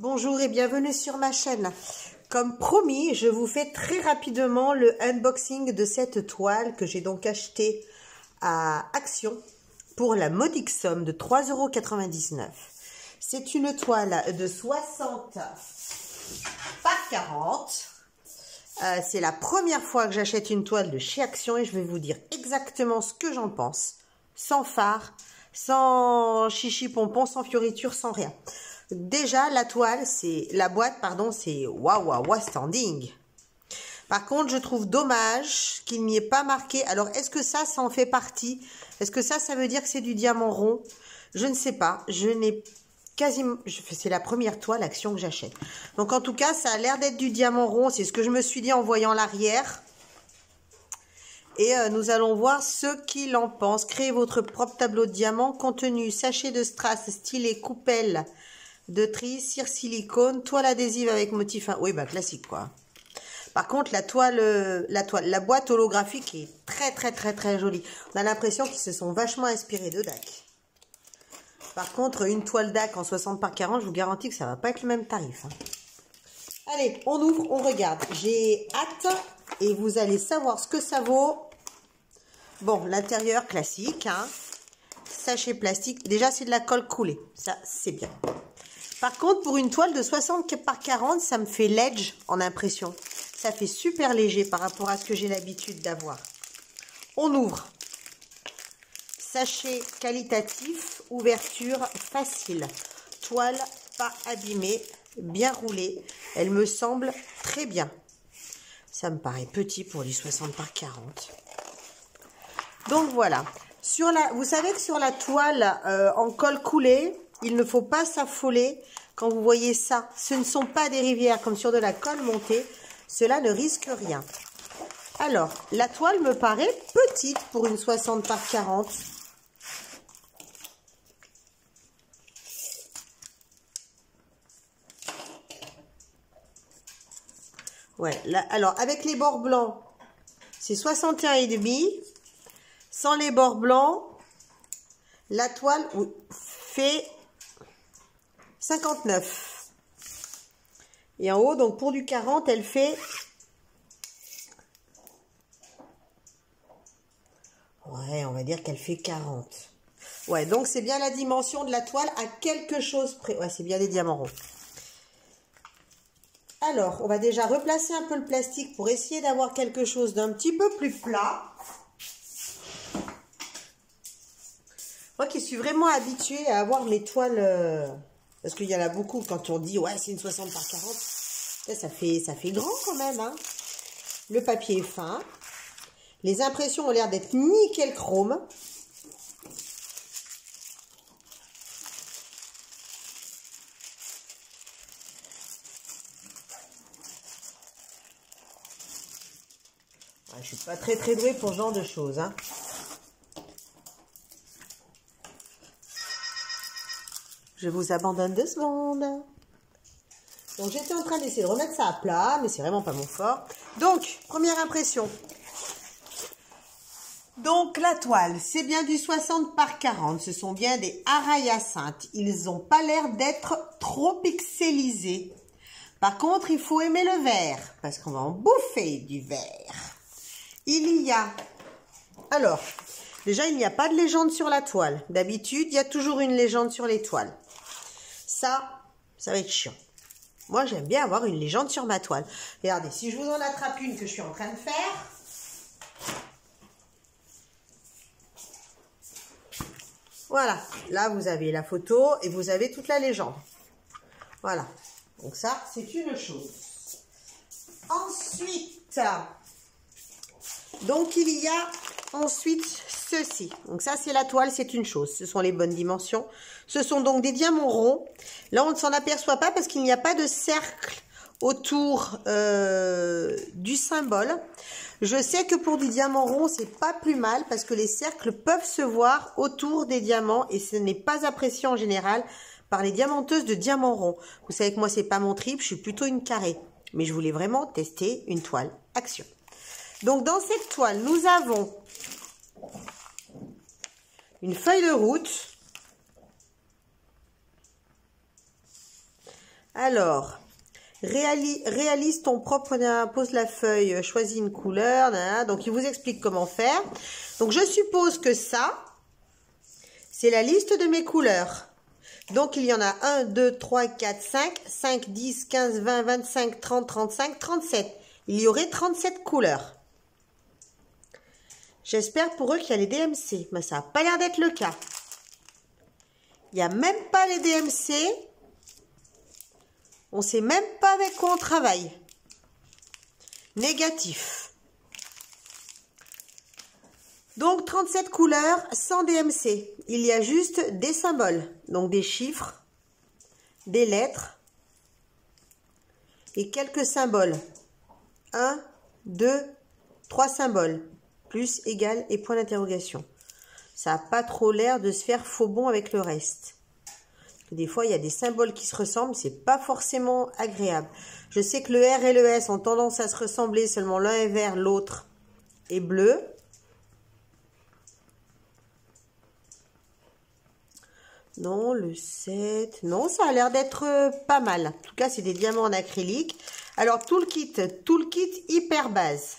Bonjour et bienvenue sur ma chaîne. Comme promis, je vous fais très rapidement le unboxing de cette toile que j'ai donc achetée à Action pour la modique somme de 3,99 €. C'est une toile de 60 par 40. C'est la première fois que j'achète une toile de chez Action et je vais vous dire exactement ce que j'en pense. Sans fard, sans chichi pompon, sans fioriture, sans rien. Déjà, la boîte, c'est waouh standing. Par contre, je trouve dommage qu'il n'y ait pas marqué. Alors, est-ce que ça en fait partie? Est-ce que ça veut dire que c'est du diamant rond? Je ne sais pas. Je n'ai quasiment... C'est la première toile Action que j'achète. Donc, en tout cas, ça a l'air d'être du diamant rond. C'est ce que je me suis dit en voyant l'arrière. Et nous allons voir ce qu'il en pense. Créez votre propre tableau de diamant. Contenu, sachet de strass, stylet, coupelle de tri, cire silicone, toile adhésive avec motif... Oui, bah classique, quoi. Par contre, la boîte holographique est très jolie. On a l'impression qu'ils se sont vachement inspirés de DAC. Par contre, une toile DAC en 60 par 40, je vous garantis que ça va pas être le même tarif, hein. Allez, on ouvre, on regarde. J'ai hâte et vous allez savoir ce que ça vaut. Bon, l'intérieur classique, hein. Sachet plastique. Déjà, c'est de la colle coulée. Ça, c'est bien. Par contre, pour une toile de 60 par 40, ça me fait ledge en impression. Ça fait super léger par rapport à ce que j'ai l'habitude d'avoir. On ouvre. Sachet qualitatif, ouverture facile. Toile pas abîmée, bien roulée. Elle me semble très bien. Ça me paraît petit pour les 60 par 40. Donc voilà. Vous savez que sur la toile en colle coulée, il ne faut pas s'affoler quand vous voyez ça. Ce ne sont pas des rivières comme sur de la colle montée. Cela ne risque rien. Alors, la toile me paraît petite pour une 60 par 40. Ouais, là, alors, avec les bords blancs, c'est 61,5. Sans les bords blancs, la toile fait 59. Et en haut, donc pour du 40, elle fait... Ouais, on va dire qu'elle fait 40. Ouais, donc c'est bien la dimension de la toile à quelque chose près. Ouais, c'est bien des diamants ronds. Alors, on va déjà replacer un peu le plastique pour essayer d'avoir quelque chose d'un petit peu plus plat. Moi qui suis vraiment habituée à avoir mes toiles, parce qu'il y en a beaucoup quand on dit « ouais, c'est une 60 par 40 », ça fait grand quand même, hein. Le papier est fin. Les impressions ont l'air d'être nickel chrome. Ouais, je ne suis pas très douée pour ce genre de choses, hein. Je vous abandonne 2 secondes. Donc, j'étais en train d'essayer de remettre ça à plat, mais c'est vraiment pas mon fort. Donc, première impression. Donc, la toile, c'est bien du 60 par 40. Ce sont bien des Ara Hyacinthe. Ils n'ont pas l'air d'être trop pixelisés. Par contre, il faut aimer le vert, parce qu'on va en bouffer du vert. Il y a... Alors, déjà, il n'y a pas de légende sur la toile. D'habitude, il y a toujours une légende sur les toiles. Ça va être chiant. Moi, j'aime bien avoir une légende sur ma toile. Regardez, si je vous en attrape une que je suis en train de faire. Voilà. Là, vous avez la photo et vous avez toute la légende. Voilà. Donc ça, c'est une chose. Ensuite, donc il y a ensuite ceci. Donc ça, c'est la toile, c'est une chose. Ce sont les bonnes dimensions. Ce sont donc des diamants ronds. Là, on ne s'en aperçoit pas parce qu'il n'y a pas de cercle autour du symbole. Je sais que pour du diamant rond, c'est pas plus mal parce que les cercles peuvent se voir autour des diamants et ce n'est pas apprécié en général par les diamanteuses de diamants ronds. Vous savez que moi, c'est pas mon trip, je suis plutôt une carrée. Mais je voulais vraiment tester une toile Action. Donc, dans cette toile, nous avons une feuille de route, Alors, réalise ton propre, pose la feuille, choisis une couleur, donc il vous explique comment faire. Donc je suppose que ça, c'est la liste de mes couleurs. Donc il y en a 1, 2, 3, 4, 5, 5, 10, 15, 20, 25, 30, 35, 37. Il y aurait 37 couleurs. J'espère pour eux qu'il y a les DMC, mais ça n'a pas l'air d'être le cas. Il n'y a même pas les DMC. On ne sait même pas avec quoi on travaille. Négatif. Donc 37 couleurs sans DMC. Il y a juste des symboles, donc des chiffres, des lettres et quelques symboles. 1, 2, 3 symboles. Plus, égal et point d'interrogation. Ça n'a pas trop l'air de se faire faux bond avec le reste. Des fois, il y a des symboles qui se ressemblent, c'est pas forcément agréable. Je sais que le R et le S ont tendance à se ressembler, seulement l'un est vert, l'autre est bleu. Non, le 7... Non, ça a l'air d'être pas mal. En tout cas, c'est des diamants en acrylique. Alors, tout le kit hyper base.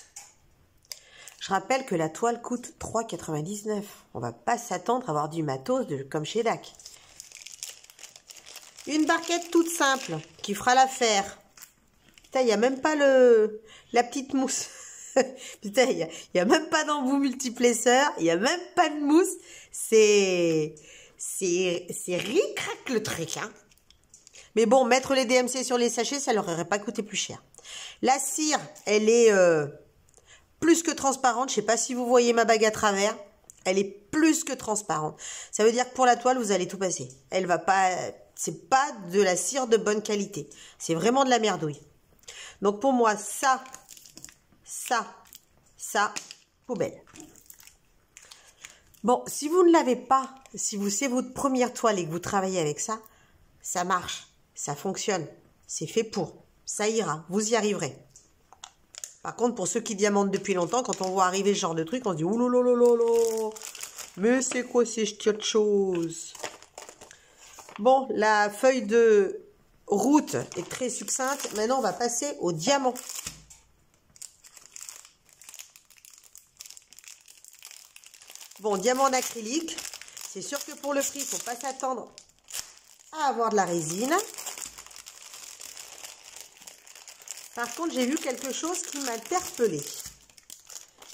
Je rappelle que la toile coûte 3,99 €. On va pas s'attendre à avoir du matos comme chez DAC. Une barquette toute simple qui fera l'affaire. Putain, il n'y a même pas la petite mousse. Putain, il n'y a même pas d'embout multiplesseur. Il n'y a même pas de mousse. C'est ric-rac le truc, hein. Mais bon, mettre les DMC sur les sachets, ça leur aurait pas coûté plus cher. La cire, elle est... plus que transparente, je sais pas si vous voyez ma bague à travers, elle est plus que transparente. Ça veut dire que pour la toile, vous allez tout passer. Elle va pas, c'est pas de la cire de bonne qualité, c'est vraiment de la merdouille. Donc pour moi, ça, poubelle. Bon, si vous ne l'avez pas, si c'est votre première toile et que vous travaillez avec ça, ça marche, ça fonctionne, c'est fait pour, ça ira, vous y arriverez. Par contre, pour ceux qui diamantent depuis longtemps, quand on voit arriver ce genre de truc, on se dit « Ouloulolololo, mais c'est quoi ces ch'tis de choses ?» Bon, la feuille de route est très succincte. Maintenant, on va passer au diamant. Bon, diamant d'acrylique. C'est sûr que pour le prix, il ne faut pas s'attendre à avoir de la résine. Par contre, j'ai vu quelque chose qui m'a interpellée.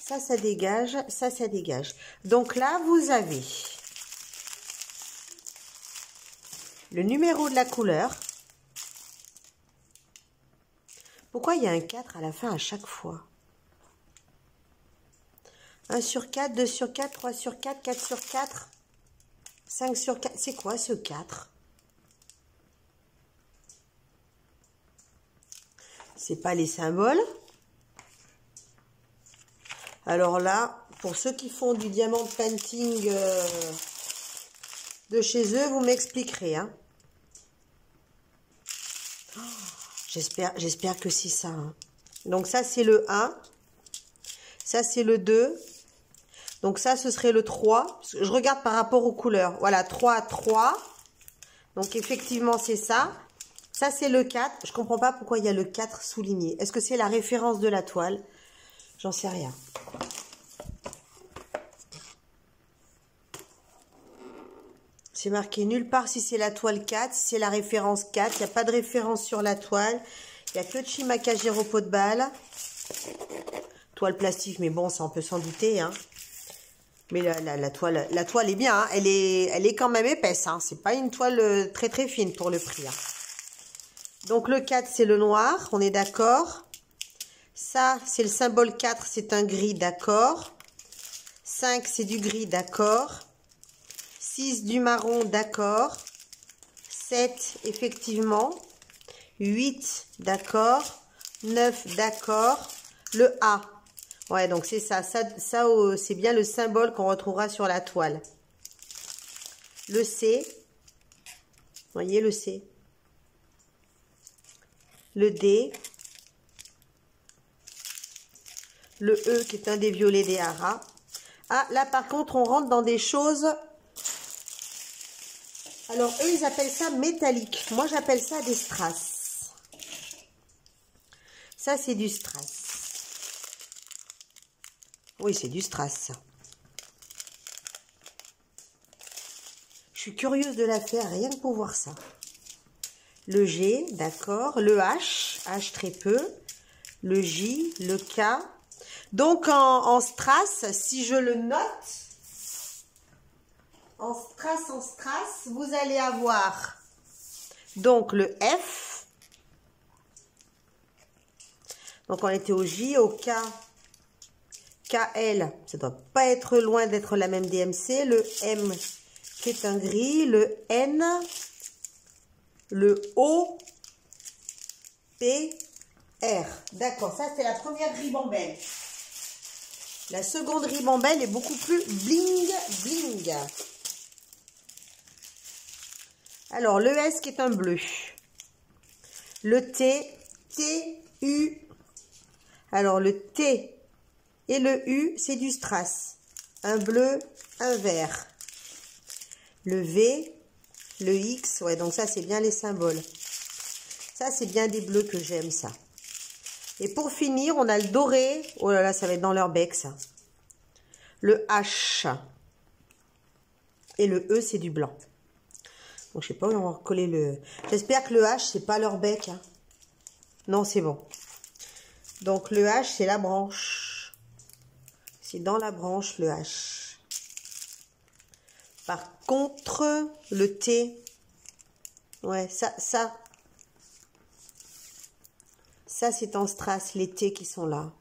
Ça, ça dégage. Ça, ça dégage. Donc là, vous avez le numéro de la couleur. Pourquoi il y a un 4 à la fin à chaque fois? 1 sur 4, 2 sur 4, 3 sur 4, 4 sur 4, 5 sur 4. C'est quoi ce 4? C'est pas les symboles. Alors là, pour ceux qui font du diamant painting de chez eux, vous m'expliquerez. Hein. Oh, j'espère que c'est ça. Hein. Donc ça, c'est le 1. Ça, c'est le 2. Donc ça, ce serait le 3. Je regarde par rapport aux couleurs. Voilà, 3, 3. Donc effectivement, c'est ça. Ça, c'est le 4. Je comprends pas pourquoi il y a le 4 souligné. Est-ce que c'est la référence de la toile? J'en sais rien. C'est marqué nulle part si c'est la toile 4, si c'est la référence 4. Il n'y a pas de référence sur la toile. Il n'y a que de Chimacagero pot de balle. Toile plastique, mais bon, ça, on peut s'en douter. Hein. Mais la toile est bien. Hein. Elle est quand même épaisse. Hein. C'est pas une toile très, très fine pour le prix. Hein. Donc le 4, c'est le noir, on est d'accord. Ça, c'est le symbole 4, c'est un gris, d'accord. 5, c'est du gris, d'accord. 6, du marron, d'accord. 7, effectivement. 8, d'accord. 9, d'accord. Le A. Ouais, donc c'est ça. Ça c'est bien le symbole qu'on retrouvera sur la toile. Le C. Vous voyez le C ? Le D, le E qui est un des violets des haras. Ah, là par contre, on rentre dans des choses Alors, eux, ils appellent ça métallique. Moi, j'appelle ça des strass. Ça, c'est du strass. Oui, c'est du strass. Je suis curieuse de la faire, rien que pour voir ça. Le G, d'accord. Le H, H très peu. Le J, le K. Donc, en strass, si je le note... en strass, vous allez avoir donc le F. Donc, on était au J, au K, KL. Ça ne doit pas être loin d'être la même DMC. Le M qui est un gris. Le N. Le O. P. R. D'accord, ça, c'est la première ribambelle. La seconde ribambelle est beaucoup plus bling, bling. Alors, le S qui est un bleu. Le T, T, U. Alors, le T et le U, c'est du strass. Un bleu, un vert. Le V, le X. Ouais, donc ça, c'est bien les symboles. Ça, c'est bien des bleus que j'aime, ça. Et pour finir, on a le doré. Oh là là, ça va être dans leur bec, ça. Le H. Et le E, c'est du blanc. Donc, je sais pas où on va coller le... J'espère que le H, c'est pas leur bec. Hein. Non, c'est bon. Donc, le H, c'est la branche. C'est dans la branche, le H. Par contre, le T. Ouais, ça, c'est en strass, les T qui sont là.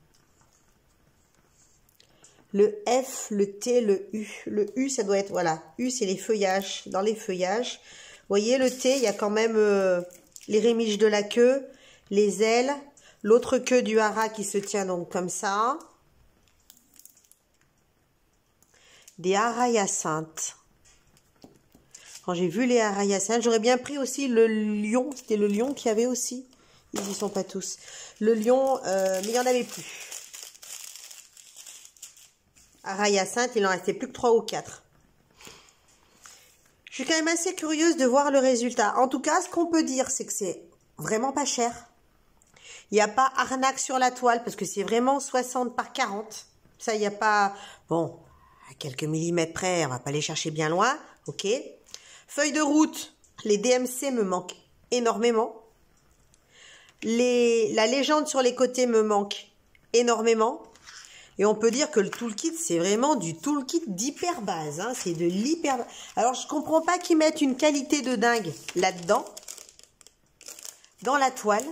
Le F, le T, le U. Le U, ça doit être, voilà. U, c'est les feuillages. Dans les feuillages. Vous voyez, le T, il y a quand même les rémiges de la queue, les ailes, l'autre queue du hara qui se tient donc comme ça. Des Ara Hyacinthe. Quand j'ai vu les Ara Hyacinthe, j'aurais bien pris aussi le lion. C'était le lion qu'il y avait aussi. Ils n'y sont pas tous. Le lion, mais il n'y en avait plus. Ara Hyacinthe, il en restait plus que 3 ou 4. Je suis quand même assez curieuse de voir le résultat. En tout cas, ce qu'on peut dire, c'est que c'est vraiment pas cher. Il n'y a pas arnaque sur la toile, parce que c'est vraiment 60 par 40. Ça, il n'y a pas... Bon, à quelques millimètres près, on ne va pas les chercher bien loin. OK. Feuille de route, les DMC me manquent énormément. La légende sur les côtés me manque énormément. Et on peut dire que le toolkit, c'est vraiment du toolkit d'hyper base. Hein. C'est de l'hyper... Alors, je comprends pas qu'ils mettent une qualité de dingue là-dedans, dans la toile,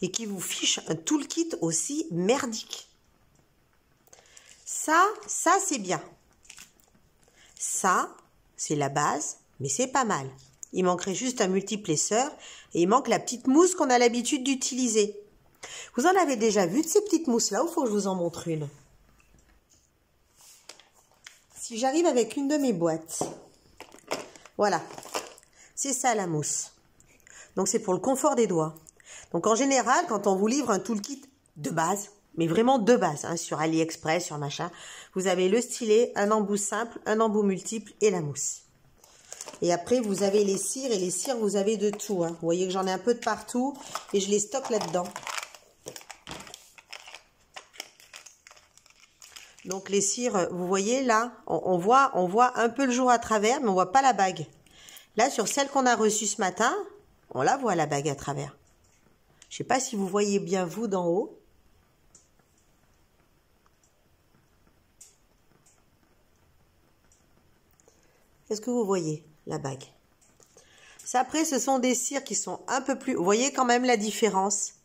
et qu'ils vous fichent un toolkit aussi merdique. Ça, c'est bien. Ça, c'est la base, mais c'est pas mal. Il manquerait juste un multiplesseur et il manque la petite mousse qu'on a l'habitude d'utiliser. Vous en avez déjà vu de ces petites mousses-là ou faut que je vous en montre une? Si j'arrive avec une de mes boîtes, voilà, c'est ça la mousse. Donc c'est pour le confort des doigts. Donc en général, quand on vous livre un toolkit de base, mais vraiment de base, hein, sur AliExpress, sur machin, vous avez le stylet, un embout simple, un embout multiple et la mousse. Et après, vous avez les cires. Et les cires, vous avez de tout. Hein. Vous voyez que j'en ai un peu de partout. Et je les stocke là-dedans. Donc, les cires, vous voyez là, on voit un peu le jour à travers, mais on voit pas la bague. Là, sur celle qu'on a reçue ce matin, on la voit, la bague à travers. Je sais pas si vous voyez bien, vous, d'en haut. Est-ce que vous voyez la bague? Ça, après, ce sont des cires qui sont un peu plus... Vous voyez quand même la différence?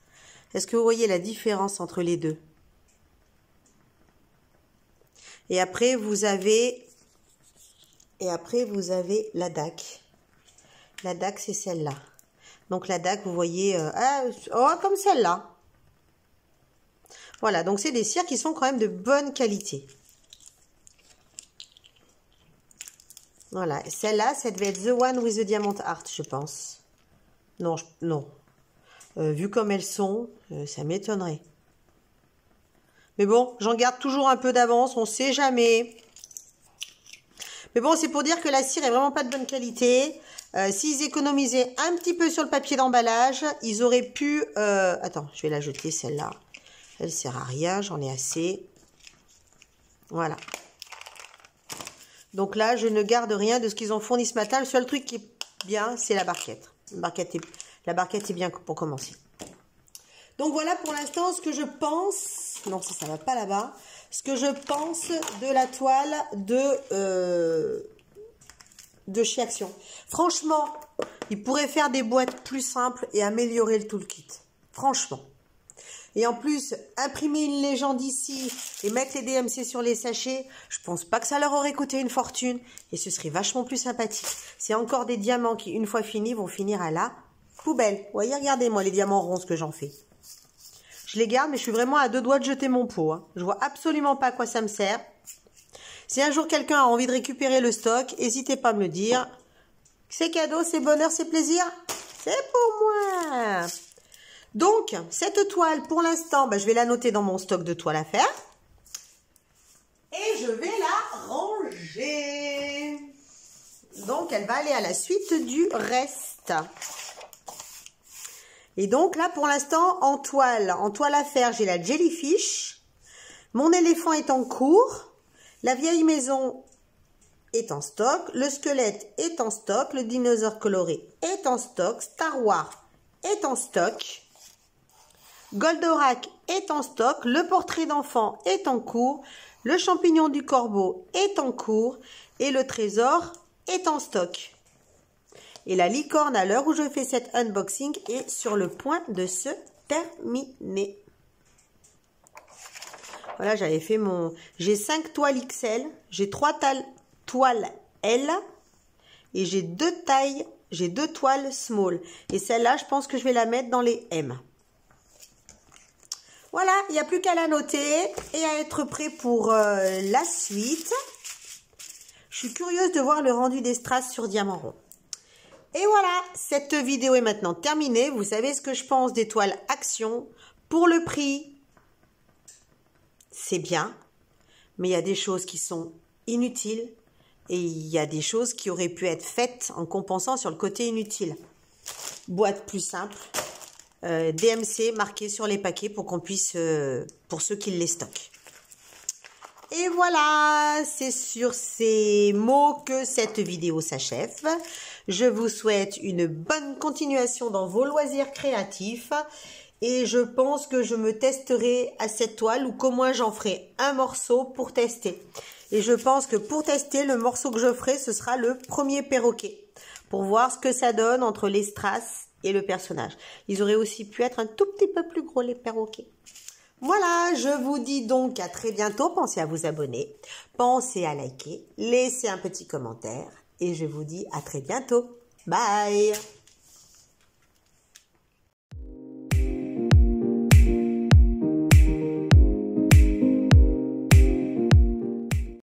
Est-ce que vous voyez la différence entre les deux? Et après, vous avez... Et après, vous avez la DAC. La DAC, c'est celle-là. Donc, la DAC, vous voyez... oh, comme celle-là. Voilà, donc c'est des cires qui sont quand même de bonne qualité. Voilà, celle-là, ça devait être The One with the Diamond Heart, je pense. Non, non. Vu comme elles sont, ça m'étonnerait. Mais bon, j'en garde toujours un peu d'avance, on ne sait jamais. Mais bon, c'est pour dire que la cire est vraiment pas de bonne qualité. S'ils économisaient un petit peu sur le papier d'emballage, ils auraient pu... Attends, je vais la jeter, celle-là. Elle sert à rien, j'en ai assez. Voilà. Donc là, je ne garde rien de ce qu'ils ont fourni ce matin. Le seul truc qui est bien, c'est la barquette. La barquette est bien pour commencer. Donc voilà pour l'instant ce que je pense. Non, ça ne va pas là-bas. Ce que je pense de la toile de chez Action. Franchement, ils pourraient faire des boîtes plus simples et améliorer le toolkit. Franchement. Et en plus, imprimer une légende ici et mettre les DMC sur les sachets, je pense pas que ça leur aurait coûté une fortune. Et ce serait vachement plus sympathique. C'est encore des diamants qui, une fois finis, vont finir à la poubelle. Voyez, regardez-moi les diamants ronds, ce que j'en fais. Je les garde, mais je suis vraiment à deux doigts de jeter mon pot. Hein. Je vois absolument pas à quoi ça me sert. Si un jour quelqu'un a envie de récupérer le stock, n'hésitez pas à me le dire. C'est cadeau, c'est bonheur, c'est plaisir. C'est pour moi. Donc, cette toile, pour l'instant, je vais la noter dans mon stock de toiles à faire. Et je vais la ranger. Donc, elle va aller à la suite du reste. Et donc, là, pour l'instant, en toile à faire, j'ai la jellyfish. Mon éléphant est en cours. La vieille maison est en stock. Le squelette est en stock. Le dinosaure coloré est en stock. Star Wars est en stock. Goldorak est en stock, le portrait d'enfant est en cours, le champignon du corbeau est en cours et le trésor est en stock. Et la licorne, à l'heure où je fais cet unboxing, est sur le point de se terminer. Voilà, j'avais fait mon... J'ai 5 toiles XL, j'ai 3 toiles L et j'ai 2 toiles small. Et celle-là, je pense que je vais la mettre dans les M. Voilà, il n'y a plus qu'à la noter et à être prêt pour la suite. Je suis curieuse de voir le rendu des strass sur diamant rond. Et voilà, cette vidéo est maintenant terminée. Vous savez ce que je pense des toiles Action. Pour le prix, c'est bien. Mais il y a des choses qui sont inutiles. Et il y a des choses qui auraient pu être faites en compensant sur le côté inutile. Boîte plus simple. DMC marqué sur les paquets pour qu'on puisse, pour ceux qui les stockent. Et voilà, c'est sur ces mots que cette vidéo s'achève. Je vous souhaite une bonne continuation dans vos loisirs créatifs et je pense que je me testerai à cette toile ou qu'au moins j'en ferai un morceau pour tester. Et je pense que pour tester, le morceau que je ferai, ce sera le premier perroquet pour voir ce que ça donne entre les strass et le personnage. Ils auraient aussi pu être un tout petit peu plus gros, les perroquets. Voilà, je vous dis donc à très bientôt. Pensez à vous abonner, pensez à liker, laissez un petit commentaire et je vous dis à très bientôt. Bye!